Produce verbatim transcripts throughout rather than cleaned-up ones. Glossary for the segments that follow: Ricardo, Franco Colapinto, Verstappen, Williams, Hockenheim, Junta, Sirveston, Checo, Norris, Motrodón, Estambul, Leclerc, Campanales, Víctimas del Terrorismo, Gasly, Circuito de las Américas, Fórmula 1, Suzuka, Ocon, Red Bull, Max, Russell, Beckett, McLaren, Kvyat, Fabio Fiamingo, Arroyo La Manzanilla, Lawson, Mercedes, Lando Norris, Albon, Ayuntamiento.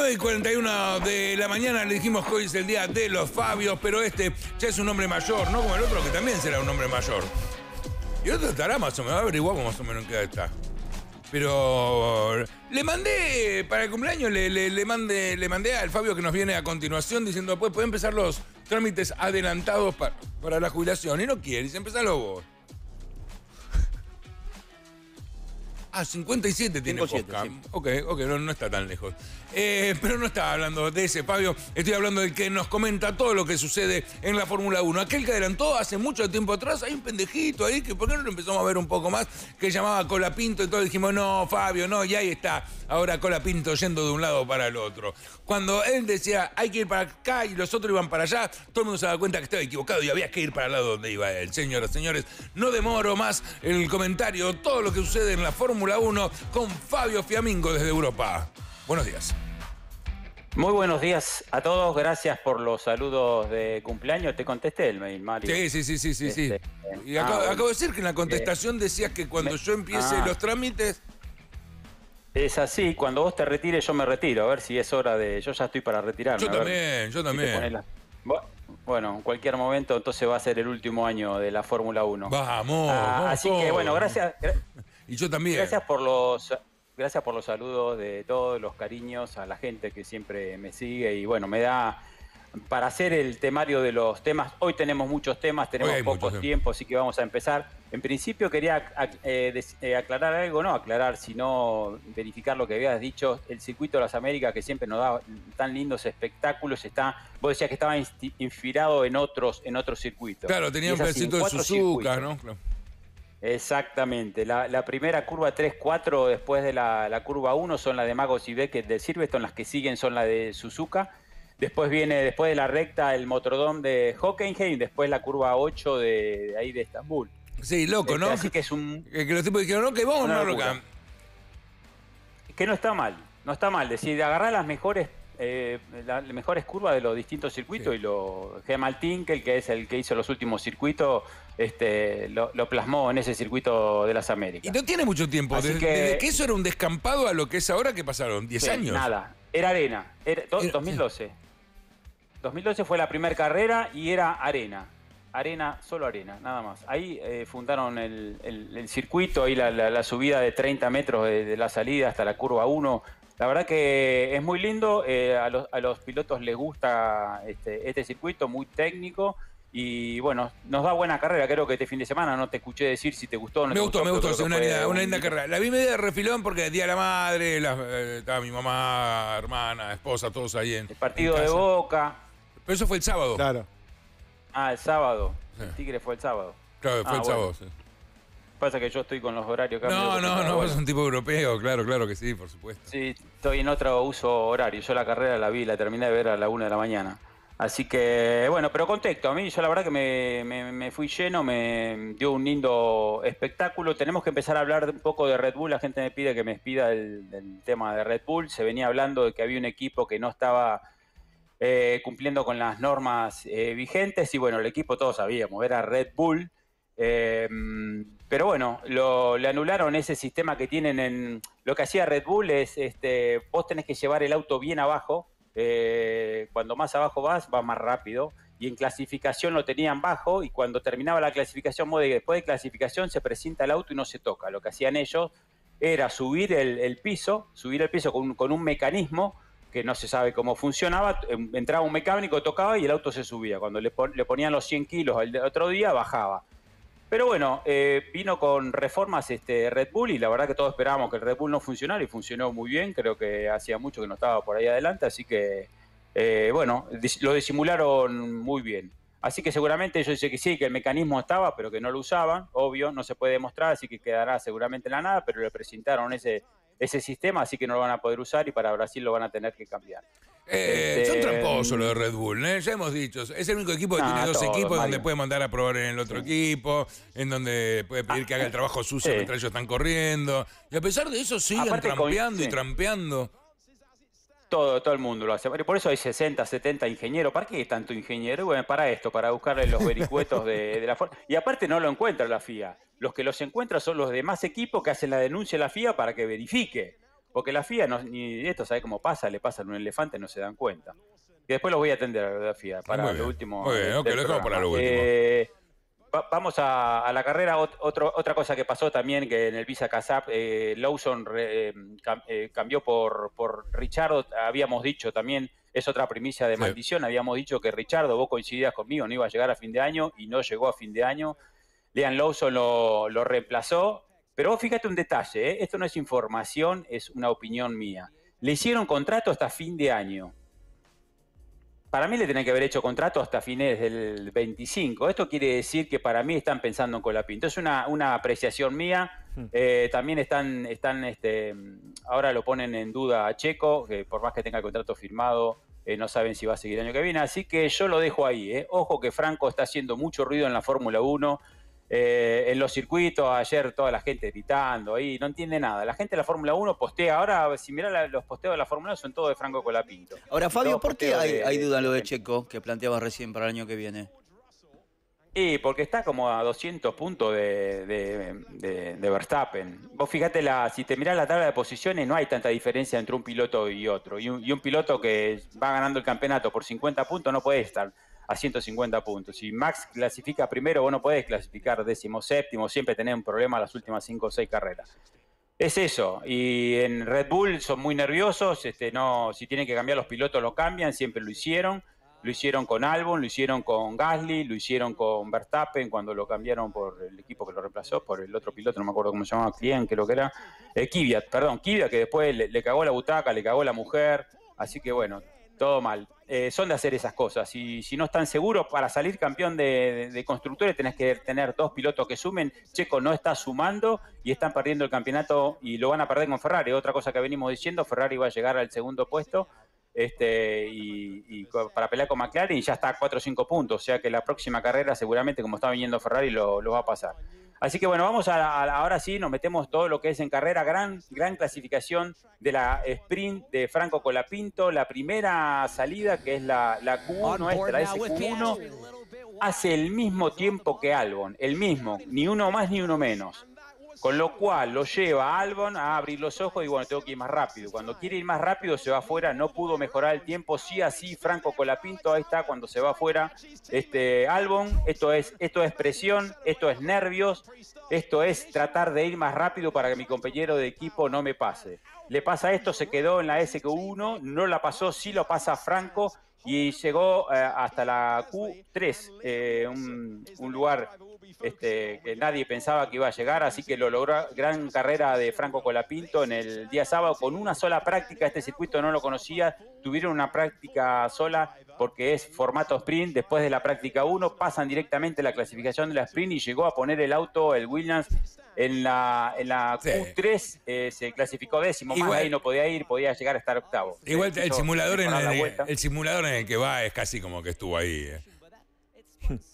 nueve y cuarenta y uno de la mañana. Le dijimos que hoy es el día de los Fabios, pero este ya es un hombre mayor, no como el otro que también será un hombre mayor. Y el otro estará más o menos, averiguamos más o menos en qué edad está. Pero le mandé, para el cumpleaños, le, le, le, mandé, le mandé al Fabio que nos viene a continuación diciendo, pues pueden empezar los trámites adelantados para, para la jubilación. Y no quiere, dice, empezalo vos. Ah, cincuenta y siete tiene Fosca. Sí. Ok, ok, no, no está tan lejos. Eh, pero no estaba hablando de ese Fabio, estoy hablando del que nos comenta todo lo que sucede en la Fórmula uno. Aquel que adelantó hace mucho tiempo atrás, hay un pendejito ahí que por qué no lo empezamos a ver un poco más, que llamaba Colapinto y todo, dijimos, no, Fabio, no, y ahí está. Ahora Colapinto yendo de un lado para el otro. Cuando él decía, hay que ir para acá y los otros iban para allá, todo el mundo se daba cuenta que estaba equivocado y había que ir para el lado donde iba él. Señoras, señores, no demoro más el comentario, todo lo que sucede en la Fórmula uno con Fabio Fiamingo desde Europa. Buenos días. Muy buenos días a todos. Gracias por los saludos de cumpleaños. Te contesté el mail, Mario. Sí, sí, sí, sí, sí. Este, eh, y acabo, ah, bueno. acabo de decir que en la contestación decías que cuando me, yo empiece ah, los trámites... Es así, cuando vos te retires yo me retiro. A ver si es hora de... Yo ya estoy para retirarme. Yo también, yo también. Si la... Bueno, en cualquier momento entonces va a ser el último año de la Fórmula uno. ¡Vamos! Ah, vamos así todos. Que bueno, gracias... Y yo también. Gracias por los... Gracias por los saludos de todos, los cariños a la gente que siempre me sigue. Y bueno, me da para hacer el temario de los temas. Hoy tenemos muchos temas, tenemos pocos tiempos, así que vamos a empezar. En principio quería aclarar algo, no aclarar, sino verificar lo que habías dicho. El Circuito de las Américas, que siempre nos da tan lindos espectáculos, está, vos decías que estaba inspirado en otros, en otros circuitos. Claro, tenía un pedacito de Suzuka, ¿no? Claro. Exactamente, la, la primera curva tres cuatro después de la, la curva uno son las de Magos y Beckett de Sirveston, las que siguen son las de Suzuka, después viene, después de la recta, el Motrodón de Hockenheim, después la curva ocho de, de ahí de Estambul. Sí, loco, este, ¿no? Así que es un... Que, que los tipos dijeron, no, que vos no lo can... Que no está mal, no está mal, es decir, agarrar las mejores... Eh, las la mejores curvas de los distintos circuitos, sí. Y lo Gemaltin, que el que es el que hizo los últimos circuitos, este, lo, lo plasmó en ese Circuito de las Américas. Y no tiene mucho tiempo, desde que, desde que eso era un descampado a lo que es ahora, que pasaron diez sí, años. Nada, era arena, era, do, era, dos mil doce. Sí. dos mil doce fue la primera carrera y era arena. Arena, solo arena, nada más. Ahí eh, fundaron el, el, el circuito, ahí la, la, la subida de treinta metros de, de la salida hasta la curva uno. La verdad que es muy lindo, eh, a, los, a los pilotos les gusta este, este circuito, muy técnico. Y bueno, nos da buena carrera, creo que este fin de semana, no te escuché decir si te gustó o no. Me gustó, me gustó, una linda carrera. La vi media de refilón porque el día de la madre, la, eh, estaba mi mamá, hermana, esposa, todos ahí en el partido de Boca. Pero eso fue el sábado. Claro. Ah, el sábado. Sí. El Tigre fue el sábado. Claro, fue ah, el bueno. sábado, sí. Pasa que yo estoy con los horarios cambios. No, no, no, vos sos un tipo europeo, claro, claro que sí, por supuesto. Sí, estoy en otro uso horario. Yo la carrera la vi, la terminé de ver a la una de la mañana. Así que, bueno, pero contexto. A mí, yo la verdad que me, me, me fui lleno, me dio un lindo espectáculo. Tenemos que empezar a hablar un poco de Red Bull. La gente me pide que me despida el, el tema de Red Bull. Se venía hablando de que había un equipo que no estaba... Eh, cumpliendo con las normas eh, vigentes, y bueno, el equipo todos sabíamos, era Red Bull, eh, pero bueno, lo, le anularon ese sistema que tienen en... Lo que hacía Red Bull es, este, vos tenés que llevar el auto bien abajo, eh, cuando más abajo vas, vas más rápido, y en clasificación lo tenían bajo, y cuando terminaba la clasificación, después de clasificación se presenta el auto y no se toca. Lo que hacían ellos era subir el, el piso, subir el piso con, con un mecanismo que no se sabe cómo funcionaba, entraba un mecánico, tocaba y el auto se subía. Cuando le ponían los cien kilos al otro día, bajaba. Pero bueno, eh, vino con reformas este Red Bull, y la verdad que todos esperábamos que el Red Bull no funcionara, y funcionó muy bien. Creo que hacía mucho que no estaba por ahí adelante, así que, eh, bueno, lo disimularon muy bien. Así que seguramente, yo sé que sí, que el mecanismo estaba, pero que no lo usaban, obvio, no se puede demostrar, así que quedará seguramente en la nada, pero le presentaron ese... ese sistema, así que no lo van a poder usar, y para Brasil lo van a tener que cambiar. Eh, este... Son tramposos los de Red Bull, ¿eh? Ya hemos dicho, es el único equipo que nah, tiene dos todo, equipos, Mario. Donde puede mandar a probar en el otro sí. equipo, en donde puede pedir ah, que haga el trabajo sucio sí. mientras ellos están corriendo, y a pesar de eso siguen Aparte, trampeando con... sí. y trampeando. Todo, todo el mundo lo hace. Por eso hay sesenta, setenta ingenieros. ¿Para qué tanto ingeniero? Bueno, para esto, para buscarle los vericuetos de, de la F I A. Y aparte no lo encuentra la F I A. Los que los encuentran son los demás equipos que hacen la denuncia a la F I A para que verifique. Porque la F I A, no, ni esto sabe cómo pasa, le pasa a un elefante, no se dan cuenta. Que después los voy a atender a la F I A para muy lo bien, último. Muy bien, ok, lo dejamos para lo último. Eh, va, vamos a, a la carrera. Otro, otra cosa que pasó también, que en el Visa Kazap, eh, Lawson re, eh, cam, eh, cambió por, por Ricardo. Habíamos dicho también, es otra primicia de maldición, sí. Habíamos dicho que Ricardo, vos coincidías conmigo, no iba a llegar a fin de año y no llegó a fin de año. Liam Lawson lo, lo reemplazó. Pero vos fíjate un detalle, ¿eh? Esto no es información, es una opinión mía. Le hicieron contrato hasta fin de año. Para mí le tienen que haber hecho contrato hasta fines del veinticinco. Esto quiere decir que para mí están pensando en Colapinto. Es una, una apreciación mía. Eh, también están, están este, ahora lo ponen en duda a Checo, que por más que tenga el contrato firmado, eh, no saben si va a seguir el año que viene. Así que yo lo dejo ahí, ¿eh? Ojo que Franco está haciendo mucho ruido en la Fórmula uno. Eh, en los circuitos, ayer toda la gente gritando ahí, no entiende nada. La gente de la Fórmula uno postea, ahora si mirá la, los posteos de la Fórmula uno son todos de Franco Colapinto. Ahora, Fabio, ¿por qué hay, de, hay duda en lo de Checo que planteabas recién para el año que viene? Sí, porque está como a doscientos puntos de, de, de, de Verstappen. Vos fíjate, la, si te mirás la tabla de posiciones, no hay tanta diferencia entre un piloto y otro. Y un, y un piloto que va ganando el campeonato por cincuenta puntos no puede estar a ciento cincuenta puntos. Si Max clasifica primero, vos no podés clasificar décimo séptimo, siempre tenés un problema las últimas cinco o seis carreras. Es eso, y en Red Bull son muy nerviosos, este, no, si tienen que cambiar los pilotos lo cambian, siempre lo hicieron, lo hicieron con Albon, lo hicieron con Gasly, lo hicieron con Verstappen cuando lo cambiaron por el equipo que lo reemplazó, por el otro piloto, no me acuerdo cómo se llamaba, Kvyat, creo que era, eh, Kvyat, perdón, Kvyat, que después le, le cagó la butaca, le cagó la mujer, así que bueno, todo mal. Eh, son de hacer esas cosas. Y si no están seguros, para salir campeón de, de, de constructores tenés que tener dos pilotos que sumen. Checo no está sumando y están perdiendo el campeonato y lo van a perder con Ferrari. Otra cosa que venimos diciendo, Ferrari va a llegar al segundo puesto este, y, y para pelear con McLaren y ya está a cuatro o cinco puntos. O sea que la próxima carrera seguramente, como está viniendo Ferrari, lo, lo va a pasar. Así que bueno, vamos a, a ahora sí nos metemos todo lo que es en carrera. Gran, gran clasificación de la sprint de Franco Colapinto. La primera salida, que es la, la Q uno nuestra, ese Q uno, hace el mismo tiempo que Albon. El mismo, ni uno más ni uno menos. Con lo cual lo lleva a Albon a abrir los ojos y bueno, tengo que ir más rápido. Cuando quiere ir más rápido se va afuera, no pudo mejorar el tiempo. Sí, así Franco Colapinto, ahí está cuando se va afuera este, Albon. Esto es, esto es presión, esto es nervios, esto es tratar de ir más rápido para que mi compañero de equipo no me pase. Le pasa esto, se quedó en la S Q uno, no la pasó, sí lo pasa Franco y llegó eh, hasta la Q tres, eh, un, un lugar este, que nadie pensaba que iba a llegar, así que lo logró. Gran carrera de Franco Colapinto en el día sábado, con una sola práctica. Este circuito no lo conocía, tuvieron una práctica sola porque es formato sprint. Después de la práctica uno pasan directamente la clasificación de la sprint y llegó a poner el auto, el Williams, en la, en la sí. Q tres, eh, se clasificó décimo, igual, más ahí no podía ir, podía llegar a estar octavo. Igual el, el simulador en el, el simulador en el que va es casi como que estuvo ahí. Eh.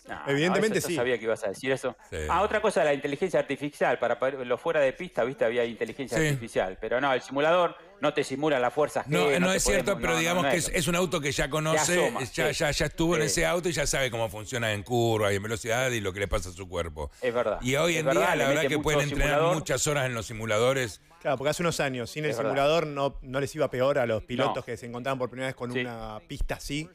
No, evidentemente sí. Yo sabía que ibas a decir eso. Sí. Ah, otra cosa, la inteligencia artificial. Para los fuera de pista, viste, había inteligencia sí. artificial. Pero no, el simulador no te simula las fuerzas. No, que, no, no es cierto, podemos, pero no, digamos no, no que es, es un auto que ya conoce, asoma, ya, sí. ya, ya estuvo sí. en ese auto y ya sabe cómo funciona en curva y en velocidad y lo que le pasa a su cuerpo. Es verdad. Y hoy en es día, verdad, la verdad que pueden entrenar simulador. muchas horas en los simuladores. Claro, porque hace unos años, sin el es simulador no, no les iba peor a los pilotos no. que se encontraban por primera vez con sí. una pista así.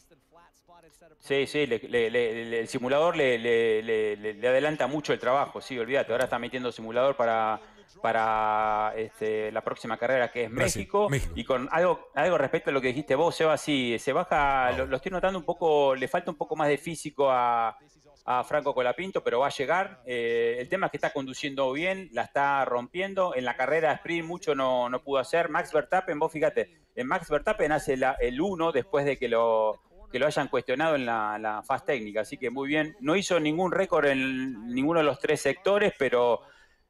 Sí, sí, le, le, le, el simulador le, le, le, le adelanta mucho el trabajo, sí, olvídate, ahora está metiendo simulador para, para este, la próxima carrera que es México, México. Y con algo, algo respecto a lo que dijiste vos, Seba, sí, se baja, no. lo, lo estoy notando un poco, le falta un poco más de físico a, a Franco Colapinto, pero va a llegar. Eh, el tema es que está conduciendo bien, la está rompiendo, en la carrera sprint mucho no, no pudo hacer. Max Verstappen, vos fíjate, Max Verstappen hace la, el uno después de que lo... que lo hayan cuestionado en la, la fase técnica, así que muy bien. No hizo ningún récord en ninguno de los tres sectores, pero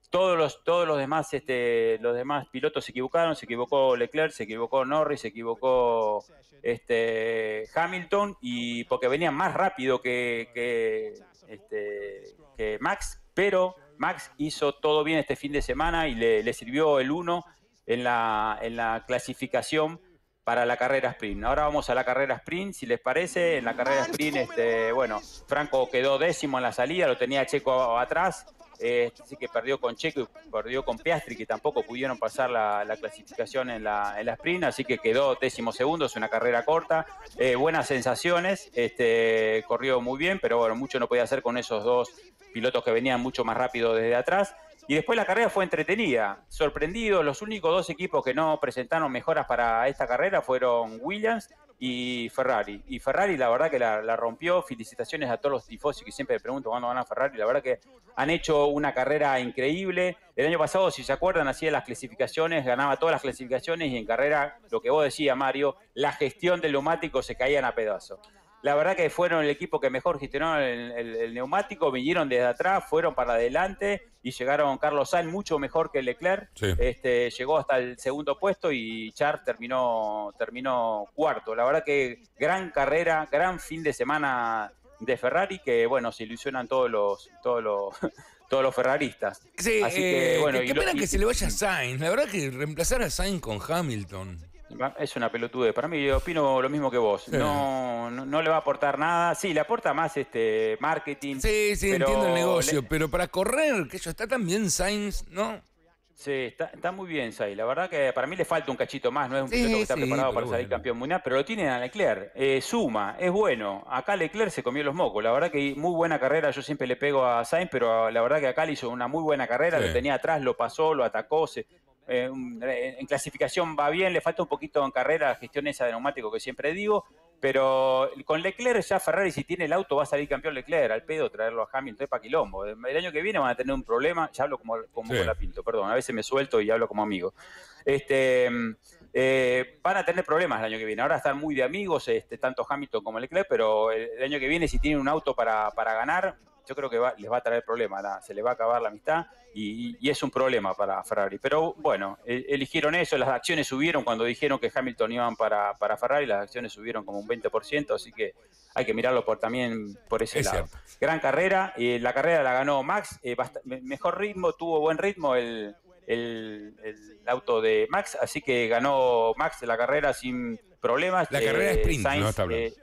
todos los, todos los demás este, los demás pilotos se equivocaron. Se equivocó Leclerc, se equivocó Norris, se equivocó este, Hamilton, y porque venía más rápido que, que, este, que Max, pero Max hizo todo bien este fin de semana y le, le sirvió el uno en la, en la clasificación para la carrera sprint. Ahora vamos a la carrera sprint, si les parece. En la carrera sprint, este, bueno, Franco quedó décimo en la salida, lo tenía Checo atrás. Eh, sí que perdió con Checo y perdió con Piastri, que tampoco pudieron pasar la, la clasificación en la, en la sprint, así que quedó décimo segundo, es una carrera corta, eh, buenas sensaciones, este, corrió muy bien, pero bueno, mucho no podía hacer con esos dos pilotos que venían mucho más rápido desde atrás. Y después la carrera fue entretenida, sorprendido, los únicos dos equipos que no presentaron mejoras para esta carrera fueron Williams y Ferrari. Y Ferrari la verdad que la, la rompió, felicitaciones a todos los tifosi que siempre me pregunto cuándo van a Ferrari, la verdad que han hecho una carrera increíble. El año pasado, si se acuerdan, hacía las clasificaciones, ganaba todas las clasificaciones y en carrera, lo que vos decías, Mario, la gestión del neumático se caían a pedazos. La verdad que fueron el equipo que mejor gestionaron el, el, el neumático, vinieron desde atrás, fueron para adelante y llegaron Carlos Sainz mucho mejor que Leclerc. Sí. Este, llegó hasta el segundo puesto y Charles terminó, terminó cuarto. La verdad que gran carrera, gran fin de semana de Ferrari, que bueno, se ilusionan todos los... Todos los todos los ferraristas. Sí, así que, eh, bueno, qué pena lo, que y, se le vaya a Sainz. La verdad que reemplazar a Sainz con Hamilton es una pelotude. Para mí, yo opino lo mismo que vos. Sí. No, no, no le va a aportar nada. Sí, le aporta más este marketing. Sí, sí, pero entiendo el negocio. Le... Pero para correr, que eso está tan bien Sainz, ¿no? Sí, está, está muy bien Sainz. La verdad que para mí le falta un cachito más. No es un sí, piloto que está sí, preparado para bueno. salir campeón mundial, pero lo tienen a Leclerc. Eh, suma, es bueno. Acá Leclerc se comió los mocos. La verdad que muy buena carrera. Yo siempre le pego a Sainz, pero la verdad que acá le hizo una muy buena carrera. Sí. Lo tenía atrás, lo pasó, lo atacó. Se, eh, en clasificación va bien. Le falta un poquito en carrera la gestión esa de neumático que siempre digo. Pero con Leclerc ya Ferrari, si tiene el auto, va a salir campeón Leclerc. Al pedo traerlo a Hamilton, es pa' quilombo. El año que viene van a tener un problema. Ya hablo como, como sí. Colapinto, perdón. A veces me suelto y hablo como amigo. Este, eh, van a tener problemas el año que viene. Ahora están muy de amigos, este, tanto Hamilton como Leclerc, pero el, el año que viene, si tienen un auto para, para ganar, yo creo que va, les va a traer problemas. La, se les va a acabar la amistad y, y es un problema para Ferrari. Pero bueno, el, eligieron eso. Las acciones subieron cuando dijeron que Hamilton iban para, para Ferrari. Las acciones subieron como un veinte por ciento, así que hay que mirarlo por, también por ese es lado. Cierto. Gran carrera. Eh, la carrera la ganó Max. Eh, mejor ritmo, tuvo buen ritmo el, el, el auto de Max, así que ganó Max la carrera sin problemas. La eh, carrera sprint, Sainz, no está hablando. Eh,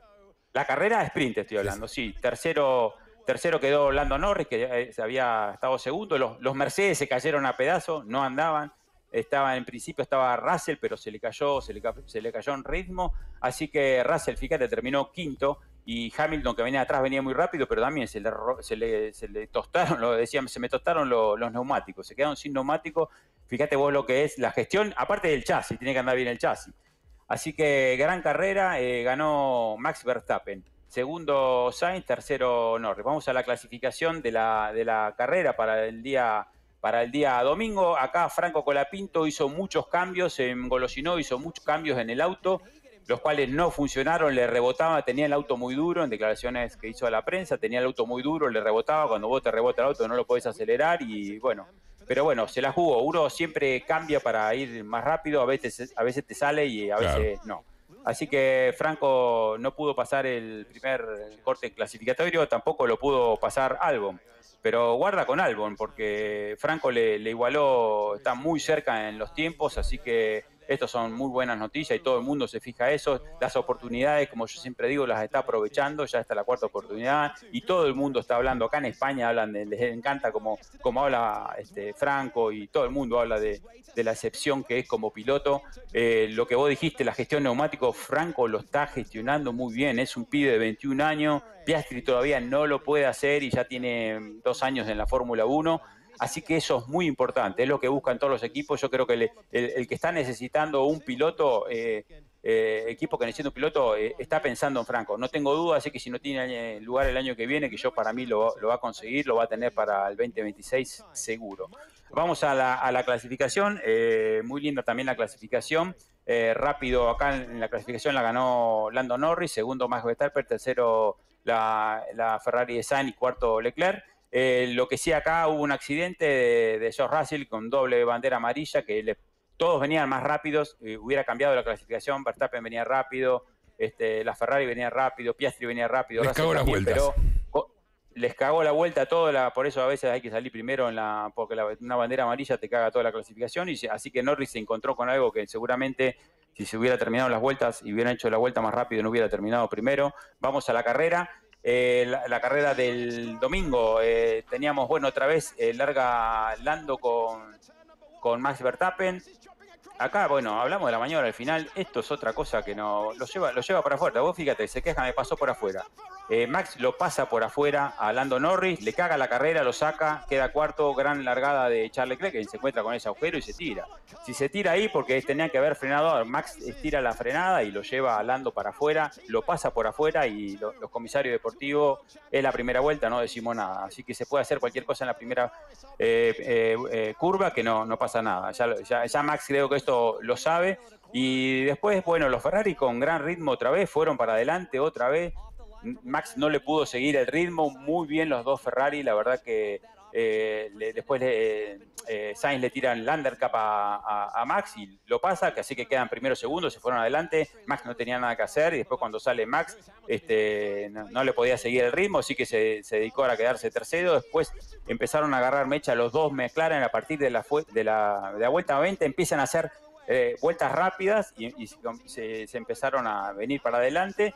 la carrera sprint estoy hablando, sí. sí tercero... Tercero quedó Lando Norris, que había estado segundo. Los, los Mercedes se cayeron a pedazos, no andaban. Estaba, en principio estaba Russell, pero se le cayó, se le, se le cayó en ritmo. Así que Russell, fíjate, terminó quinto. Y Hamilton, que venía atrás, venía muy rápido, pero también se le, se le, se le tostaron, lo decían, se me tostaron lo, los neumáticos. Se quedaron sin neumáticos. Fíjate vos lo que es la gestión, aparte del chasis, tiene que andar bien el chasis. Así que gran carrera, eh, ganó Max Verstappen. Segundo Sainz, tercero Norris. Vamos a la clasificación de la, de la carrera para el día para el día domingo. Acá Franco Colapinto hizo muchos cambios, engolosinó, hizo muchos cambios en el auto, los cuales no funcionaron, le rebotaba, tenía el auto muy duro, en declaraciones que hizo a la prensa, tenía el auto muy duro, le rebotaba, cuando vos te rebota el auto no lo podés acelerar y bueno... Pero bueno, se la jugó, uno siempre cambia para ir más rápido, a veces, a veces te sale y a veces claro. no. Así que Franco no pudo pasar el primer corte clasificatorio, tampoco lo pudo pasar Albon. Pero guarda con Albon, porque Franco le, le igualó, está muy cerca en los tiempos, así que estas son muy buenas noticias y todo el mundo se fija eso. Las oportunidades, como yo siempre digo, las está aprovechando, ya está la cuarta oportunidad y todo el mundo está hablando. Acá en España hablan de, les encanta como, como habla este, Franco y todo el mundo habla de, de la excepción que es como piloto. Eh, lo que vos dijiste, la gestión neumático, Franco lo está gestionando muy bien, es un pibe de veintiún años, Piastri todavía no lo puede hacer y ya tiene dos años en la Fórmula uno. Así que eso es muy importante, es lo que buscan todos los equipos. Yo creo que el, el, el que está necesitando un piloto, eh, eh, equipo que necesita un piloto, eh, está pensando en Franco. No tengo duda, así que si no tiene lugar el año que viene, que yo para mí lo, lo va a conseguir, lo va a tener para el veinte veintiséis seguro. Vamos a la, a la clasificación, eh, muy linda también la clasificación. Eh, rápido acá en la clasificación la ganó Lando Norris, segundo Max Verstappen, tercero la, la Ferrari de Sainz y cuarto Leclerc. Eh, lo que sí, acá hubo un accidente de, de George Russell con doble bandera amarilla, que le, todos venían más rápidos, eh, hubiera cambiado la clasificación, Verstappen venía rápido, este, la Ferrari venía rápido, Piastri venía rápido, les Russell cagó también, las vueltas. Pero, les cagó la vuelta toda, la, por eso a veces hay que salir primero en la, porque la, una bandera amarilla te caga toda la clasificación, y así que Norris se encontró con algo que seguramente si se hubiera terminado las vueltas y hubieran hecho la vuelta más rápido no hubiera terminado primero. Vamos a la carrera. Eh, la, la carrera del domingo, eh, teníamos, bueno, otra vez eh, larga Lando con, con Max Verstappen. Acá, bueno, hablamos de la maniobra al final. Esto es otra cosa que no lo lleva, lo lleva para afuera. Vos fíjate, se queja, me pasó por afuera. Eh, Max lo pasa por afuera a Lando Norris, le caga la carrera, lo saca, queda cuarto, gran largada de Charles Leclerc, que se encuentra con ese agujero y se tira. Si se tira ahí, porque tenía que haber frenado, Max estira la frenada y lo lleva a Lando para afuera, lo pasa por afuera y lo, los comisarios deportivos, es la primera vuelta, no decimos nada. Así que se puede hacer cualquier cosa en la primera eh, eh, eh, curva que no, no pasa nada. Ya, ya, ya Max creo que esto lo sabe. Y después, bueno, los Ferrari con gran ritmo otra vez, fueron para adelante otra vez. Max no le pudo seguir el ritmo, muy bien los dos Ferrari, la verdad que eh, le, después le, eh, Sainz le tira el undercut a, a, a Max y lo pasa, así que quedan primeros segundos, se fueron adelante, Max no tenía nada que hacer y después cuando sale Max este, no, no le podía seguir el ritmo, así que se, se dedicó a quedarse tercero, después empezaron a agarrar mecha los dos McLaren a partir de la, de la, de la vuelta veinte, empiezan a hacer eh, vueltas rápidas y, y se, se empezaron a venir para adelante.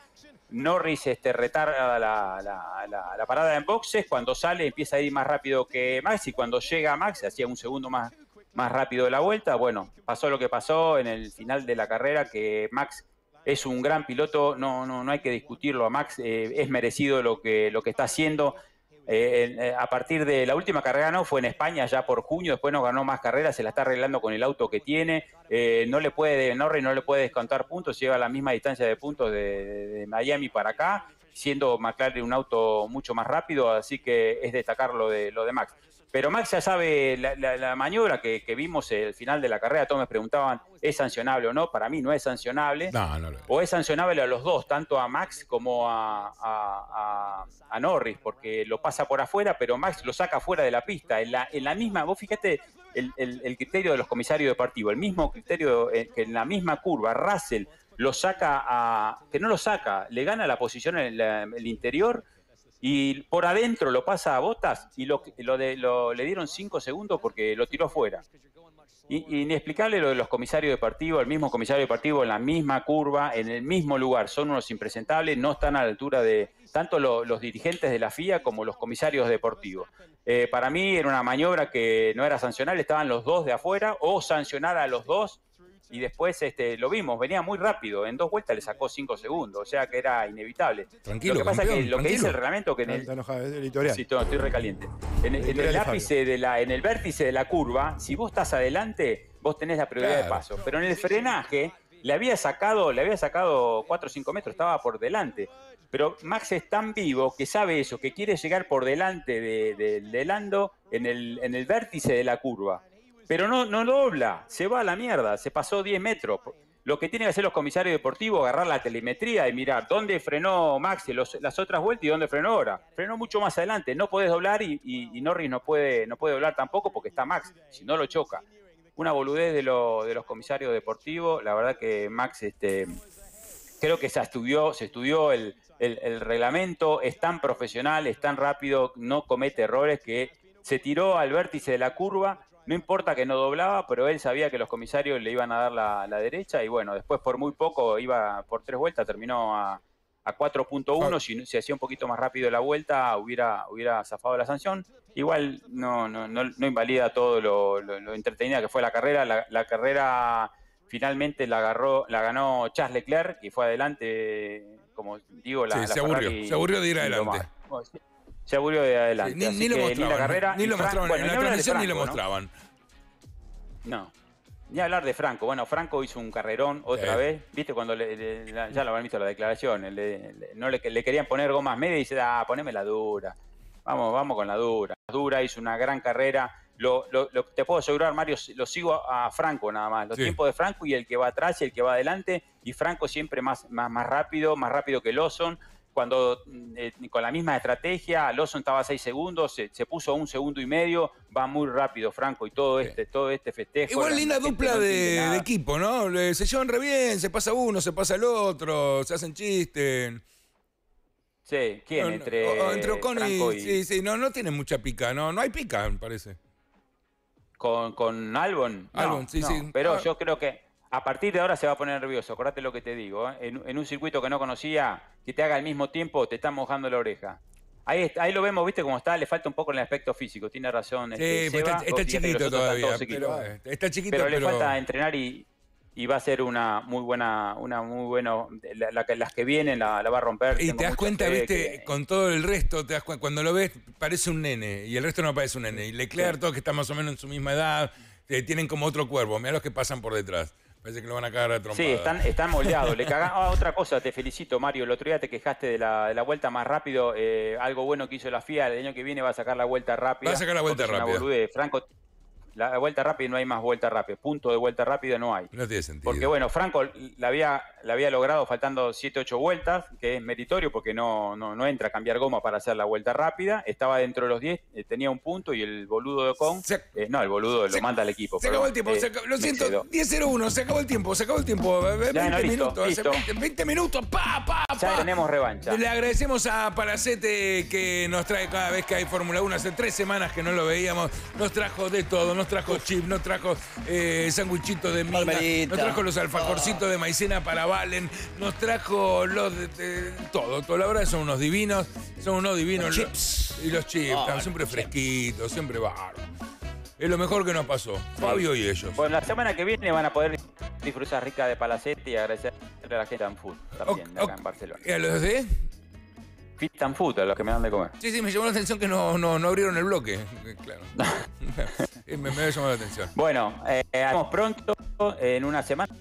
Norris este, retarda la, la, la, la parada en boxes, cuando sale empieza a ir más rápido que Max y cuando llega Max hacía un segundo más, más rápido de la vuelta. Bueno, pasó lo que pasó en el final de la carrera, que Max es un gran piloto, no, no, no hay que discutirlo a Max, eh, es merecido lo que, lo que está haciendo. Eh, eh, a partir de la última carrera no fue en España ya por junio, después no ganó más carreras, se la está arreglando con el auto que tiene, eh, no le puede, Norris no le puede descontar puntos, lleva la misma distancia de puntos de, de Miami para acá, siendo McLaren un auto mucho más rápido, así que es destacar lo de, lo de Max. Pero Max ya sabe la, la, la maniobra que, que vimos el final de la carrera. Todos me preguntaban, ¿es sancionable o no? Para mí no es sancionable. No, no, no. O es sancionable a los dos, tanto a Max como a, a, a, a Norris, porque lo pasa por afuera, pero Max lo saca fuera de la pista. En la, en la misma, vos fíjate el, el, el criterio de los comisarios deportivos, el mismo criterio que en la misma curva, Russell lo saca a... que no lo saca, le gana la posición en la, el interior, y por adentro lo pasa a Botas y lo, lo de, lo, le dieron cinco segundos porque lo tiró fuera. Inexplicable lo de los comisarios deportivos, el mismo comisario deportivo en la misma curva, en el mismo lugar, son unos impresentables, no están a la altura de tanto lo, los dirigentes de la F I A como los comisarios deportivos. Eh, para mí era una maniobra que no era sancionable, estaban los dos de afuera o sancionar a los dos. Y después este, lo vimos, venía muy rápido, en dos vueltas le sacó cinco segundos, o sea que era inevitable. Tranquilo, lo que pasa es que lo tranquilo. que dice el reglamento, que en el... Enojado, es editorial. Sí, no, estoy recaliente. En, en el ápice de la, en el vértice de la curva, si vos estás adelante, vos tenés la prioridad claro. de paso. Pero en el frenaje, le había sacado, le había sacado cuatro o cinco metros, estaba por delante. Pero Max es tan vivo que sabe eso, que quiere llegar por delante de, de, de Lando en el, en el vértice de la curva. Pero no, no dobla, se va a la mierda, se pasó diez metros. Lo que tienen que hacer los comisarios deportivos, agarrar la telemetría y mirar dónde frenó Max los, las otras vueltas y dónde frenó ahora. Frenó mucho más adelante, no podés doblar y, y, y Norris no puede, no puede doblar tampoco porque está Max, si no lo choca. Una boludez de, lo, de los comisarios deportivos, la verdad que Max, este, creo que se estudió, se estudió el, el, el reglamento, es tan profesional, es tan rápido, no comete errores que se tiró al vértice de la curva. No importa que no doblaba, pero él sabía que los comisarios le iban a dar la, la derecha y bueno, después por muy poco, iba por tres vueltas, terminó a, a cuatro punto uno, si, si hacía un poquito más rápido la vuelta hubiera, hubiera zafado la sanción. Igual no, no, no, no invalida todo lo, lo, lo entretenida que fue la carrera, la, la carrera finalmente la, agarró, la ganó Charles Leclerc y fue adelante, como digo, la... Sí, la se aburrió, Ferrari, se aburrió de ir adelante. Se aburrió de adelante. Sí, ni, ni, lo que, ni la carrera. Ni, ni lo mostraban. Bueno, en la transmisión ni lo mostraban. No. Ni hablar de Franco. Bueno, Franco hizo un carrerón otra eh. vez. ¿Viste? Cuando le, le, la, ya lo habrán visto la declaración. Le, le, no le, le querían poner gomas medias y dice, ah, poneme la dura. Vamos, vamos con la dura. La dura hizo una gran carrera. Lo, lo, lo, te puedo asegurar, Mario, lo sigo a, a Franco nada más. Los sí. tiempos de Franco y el que va atrás y el que va adelante. Y Franco siempre más, más, más rápido, más rápido que Lawson. Cuando eh, con la misma estrategia, Lawson estaba a seis segundos, se, se puso a un segundo y medio, va muy rápido Franco y todo este, todo este festejo. Igual linda dupla no de, de equipo, ¿no? Se llevan re bien, se pasa uno, se pasa el otro, se hacen chistes. Sí, ¿quién? No, entre, o, entre Ocon y, y... Sí, sí, no, no tienen mucha pica, no, no hay pica, me parece. Con, con Albon. Albon, no, sí, no, sí. Pero ah. yo creo que... A partir de ahora se va a poner nervioso, acordate lo que te digo, ¿eh? en, en un circuito que no conocía, que te haga al mismo tiempo, te está mojando la oreja. Ahí, está, ahí lo vemos, viste cómo está, le falta un poco en el aspecto físico, tiene razón. Este, sí, Seba, está, está chiquito todavía, pero, está chiquito, pero, pero le falta entrenar y, y va a ser una muy buena, una muy buena, la, la, las que vienen la, la va a romper. Y te das cuenta, viste, que, con todo el resto, te das cuenta, cuando lo ves parece un nene y el resto no parece un nene. Y Leclerc, sí. Todos que están más o menos en su misma edad, eh, tienen como otro cuervo, mirá los que pasan por detrás. Parece que lo van a cagar a trompadas. Sí, están, están moldeados. Le cagan... Ah, otra cosa, te felicito, Mario. El otro día te quejaste de la, de la vuelta más rápido. Eh, algo bueno que hizo la F I A. El año que viene va a sacar la vuelta rápida. Va a sacar la vuelta rápida. Franco, la vuelta rápida no hay más vuelta rápida. Punto de vuelta rápida no hay. No tiene sentido. Porque, bueno, Franco la había, la había logrado faltando siete, ocho vueltas, que es meritorio porque no, no, no entra a cambiar goma para hacer la vuelta rápida. Estaba dentro de los diez, eh, tenía un punto y el boludo de Ocon... Se, eh, no, el boludo se, lo manda al equipo. Se acabó el tiempo. Eh, se acabó, lo siento, diez cero uno, se acabó el tiempo, se acabó el tiempo. veinte ya, no, listo, minutos, listo. veinte, veinte minutos, pa, pa, pa. Ya tenemos revancha. Le agradecemos a Palacete que nos trae cada vez que hay Fórmula uno. Hace tres semanas que no lo veíamos. Nos trajo de todo, nos trajo chip, nos trajo eh, sanguichitos de mina, nos trajo los alfajorcitos de maicena para Valen, nos trajo los de, de, todo, todo. La verdad son unos divinos, son unos divinos. Los los, chips. Y los chips, oh, están siempre fresquitos, siempre bárbaros. Es lo mejor que nos pasó, Fabio y ellos. Bueno, la semana que viene van a poder disfrutar rica de Palacete y agradecer a la gente en Food también, okay, acá okay. en Barcelona. ¿Y a los de? Fit and Food, a los que me dan de comer. Sí, sí, me llamó la atención que no, no, no abrieron el bloque. Claro. me, me había llamado la atención. Bueno, eh, vamos pronto, en una semana,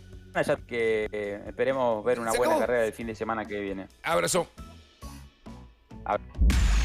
ya que eh, esperemos ver una buena carrera el fin de semana que viene. Abrazo. Abrazo.